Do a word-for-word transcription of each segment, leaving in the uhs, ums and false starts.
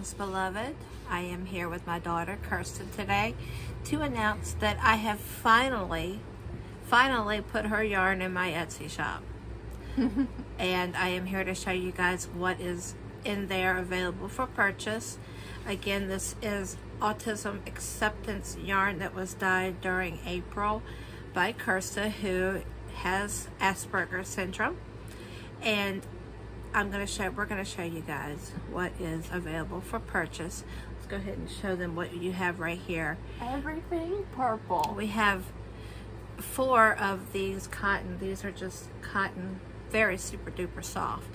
Darkness Beloved. I am here with my daughter Kirsten today to announce that I have finally, finally put her yarn in my Etsy shop. And I am here to show you guys what is in there available for purchase. Again, this is Autism Acceptance yarn that was dyed during April by Kirsten, who has Asperger's syndrome. And I'm gonna show, we're gonna show you guys what is available for purchase. Let's go ahead and show them what you have right here. Everything purple. We have four of these cotton. These are just cotton, very super duper soft,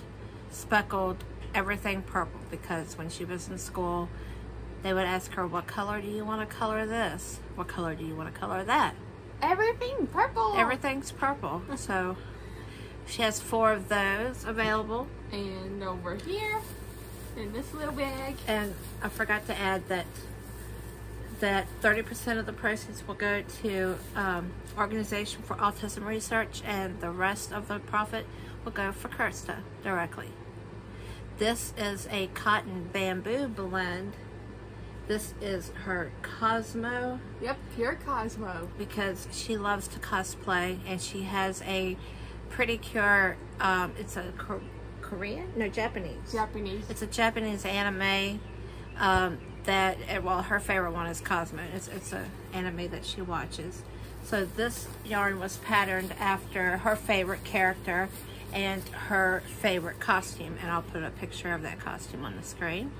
speckled, everything purple, because when she was in school, they would ask her, what color do you wanna color this? What color do you wanna color that? Everything purple. Everything's purple, so. She has four of those available. And over here, in this little bag. And I forgot to add that that thirty percent of the proceeds will go to um, Organization for Autism Research, and the rest of the profit will go for Kirsten directly. This is a cotton bamboo blend. This is her Cosmo. Yep, pure Cosmo. Because she loves to cosplay, and she has a Pretty Cure, um, it's a Korean? No, Japanese. Japanese. It's a Japanese anime um, that, well, her favorite one is Cosmo. It's, it's an anime that she watches. So this yarn was patterned after her favorite character and her favorite costume. And I'll put a picture of that costume on the screen.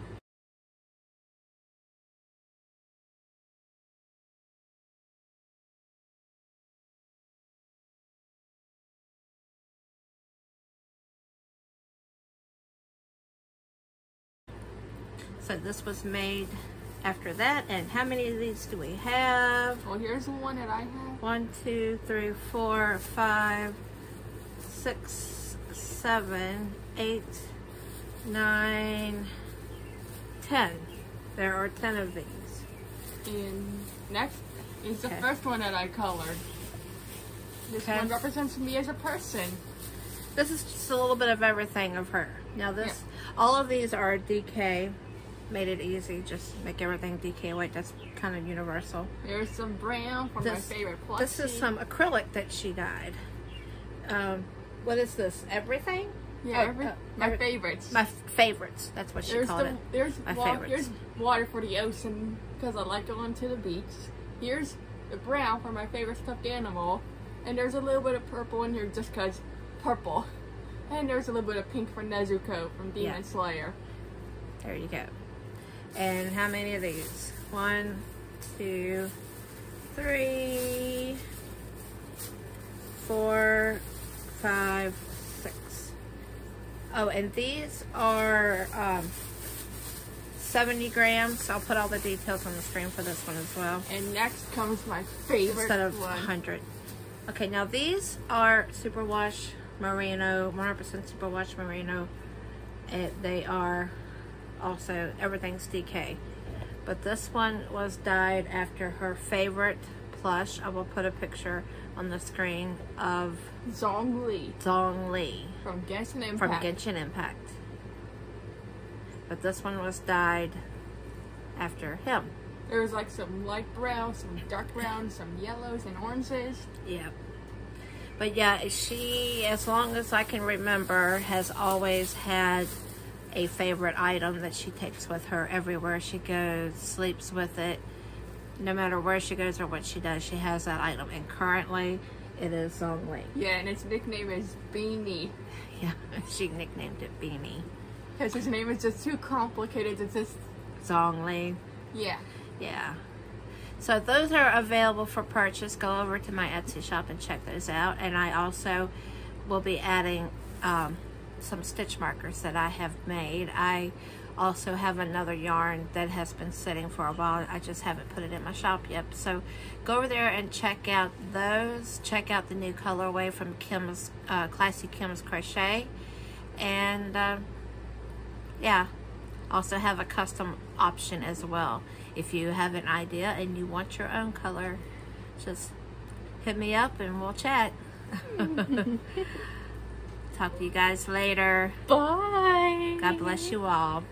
So this was made after that. And how many of these do we have? Well, here's the one that I have. One, two, three, four, five, six, seven, eight, nine, ten. There are ten of these. And next is the okay. first one that I colored. This okay. one represents me as a person. This is just a little bit of everything of her. Now this, yeah. all of these are D K. Made it easy, just make everything D K white. That's kind of universal. There's some brown from this, my favorite plushie. This is some acrylic that she dyed. Um, what is this? Everything? Yeah, oh, every, uh, my every, favorites. My favorites. That's what she there's called the, it. There's my water, favorites. Here's water for the ocean because I like going to the beach. Here's the brown for my favorite stuffed animal, and there's a little bit of purple in here just because purple. And there's a little bit of pink for Nezuko from Demon yeah. Slayer. There you go. And how many of these? One, two, three, four, five, six. Oh, and these are um, seventy grams. I'll put all the details on the screen for this one as well. And next comes my favorite Instead of one. one hundred. Okay, now these are Superwash Merino, one hundred percent Superwash Merino. It, they are... Also, everything's D K, but this one was dyed after her favorite plush. I will put a picture on the screen of Zhongli. Zhongli from Genshin Impact. From Genshin Impact. But this one was dyed after him. There was like some light brown, some dark brown, some yellows and oranges. Yep. But yeah, she, as long as I can remember, has always had a favorite item that she takes with her everywhere she goes, sleeps with it. No matter where she goes or what she does, she has that item. And currently, it is Zhongli. Yeah, and its nickname is Beanie. Yeah, she nicknamed it Beanie. Because his name is just too complicated. It's just... Zhongli. Yeah. Yeah. So those are available for purchase. Go over to my Etsy shop and check those out. And I also will be adding... Um, some stitch markers that I have made. I also have another yarn that has been sitting for a while. I just haven't put it in my shop yet. So go over there and check out those. Check out the new colorway from Kim's, uh, Classy Kim's Crochet. And uh, yeah, also have a custom option as well. If you have an idea and you want your own color, just hit me up and we'll chat. Talk to you guys later. Bye. God bless you all.